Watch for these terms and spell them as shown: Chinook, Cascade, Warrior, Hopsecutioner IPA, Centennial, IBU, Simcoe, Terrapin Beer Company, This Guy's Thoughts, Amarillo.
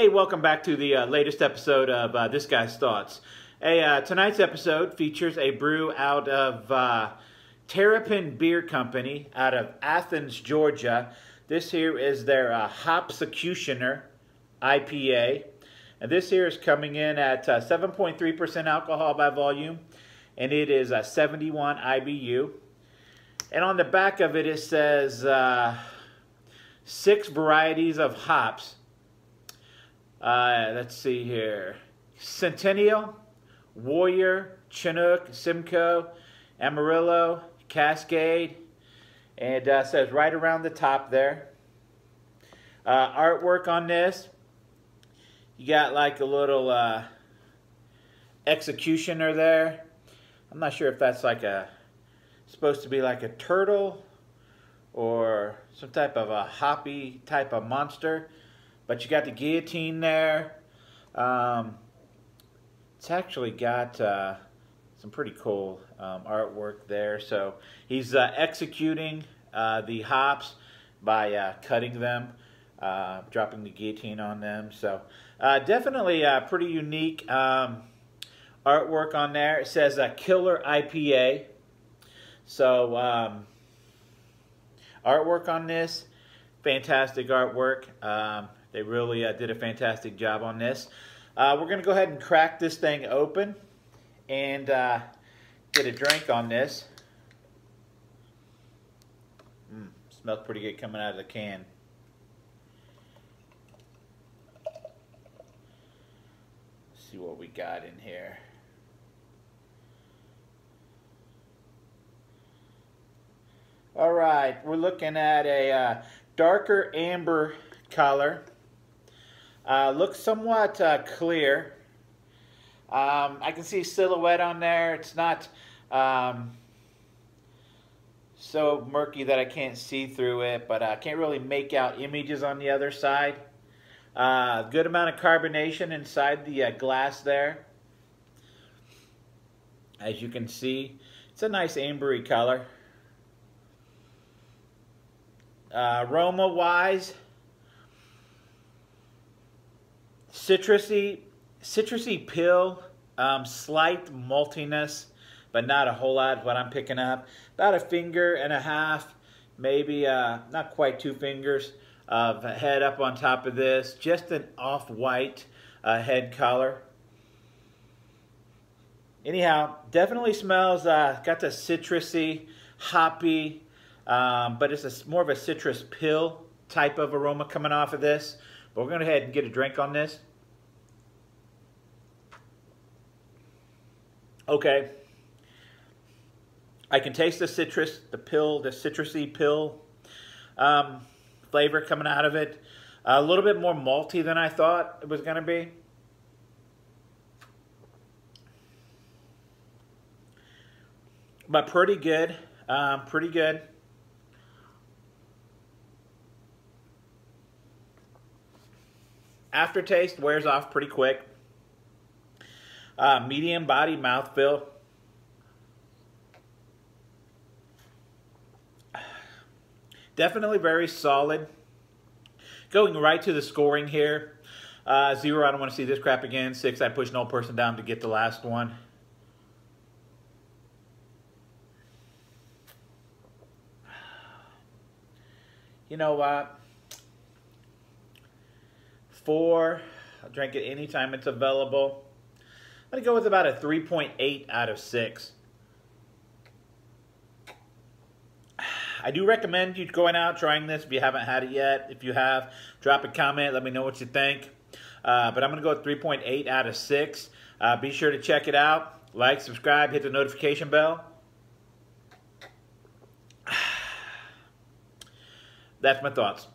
Hey, welcome back to the latest episode of This Guy's Thoughts. Hey, tonight's episode features a brew out of Terrapin Beer Company out of Athens, Georgia. This here is their Hopsecutioner IPA. And this here is coming in at 7.3% alcohol by volume, and it is 71 IBU. And on the back of it, it says 6 varieties of hops. Let's see here. Centennial, Warrior, Chinook, Simcoe, Amarillo, Cascade. And it says right around the top there. Artwork on this. You got like a little executioner there. I'm not sure if that's like a, supposed to be like a turtle or some type of a hoppy type of monster. But you got the guillotine there. It's actually got some pretty cool artwork there. So he's executing the hops by cutting them, dropping the guillotine on them. So definitely pretty unique artwork on there. It says a killer IPA. So artwork on this, fantastic artwork. They really did a fantastic job on this. We're going to go ahead and crack this thing open and get a drink on this. Smells pretty good coming out of the can. Let's see what we got in here. All right, we're looking at a darker amber color. Looks somewhat clear. I can see silhouette on there. It's not so murky that I can't see through it, but I can't really make out images on the other side. Good amount of carbonation inside the glass there. As you can see, it's a nice ambery color. Aroma-wise, citrusy pill, slight maltiness, but not a whole lot of what I'm picking up. About a finger and a half, maybe not quite 2 fingers of head up on top of this. Just an off-white head color. Anyhow, definitely smells, got the citrusy, hoppy, but it's more of a citrus pill type of aroma coming off of this. But we're going to go ahead and get a drink on this. Okay, I can taste the citrus, the pill, the citrusy pill flavor coming out of it. A little bit more malty than I thought it was going to be. But pretty good, pretty good. Aftertaste wears off pretty quick. Medium body mouthfeel. Definitely very solid. Going right to the scoring here. 0, I don't want to see this crap again. 6, I pushed an old person down to get the last one. You know what? 4, I'll drink it anytime it's available. I'm going to go with about a 3.8 out of 6. I do recommend you going out trying this if you haven't had it yet. If you have, drop a comment. Let me know what you think. But I'm going to go with 3.8 out of 6. Be sure to check it out. Like, subscribe, hit the notification bell. That's my thoughts.